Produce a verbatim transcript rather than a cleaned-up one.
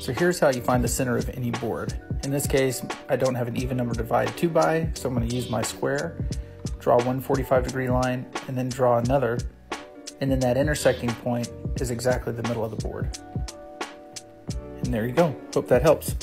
So here's how you find the center of any board. In this case, I don't have an even number to divide two by, so I'm going to use my square, draw one forty-five degree line, and then draw another, and then that intersecting point is exactly the middle of the board. And there you go. Hope that helps.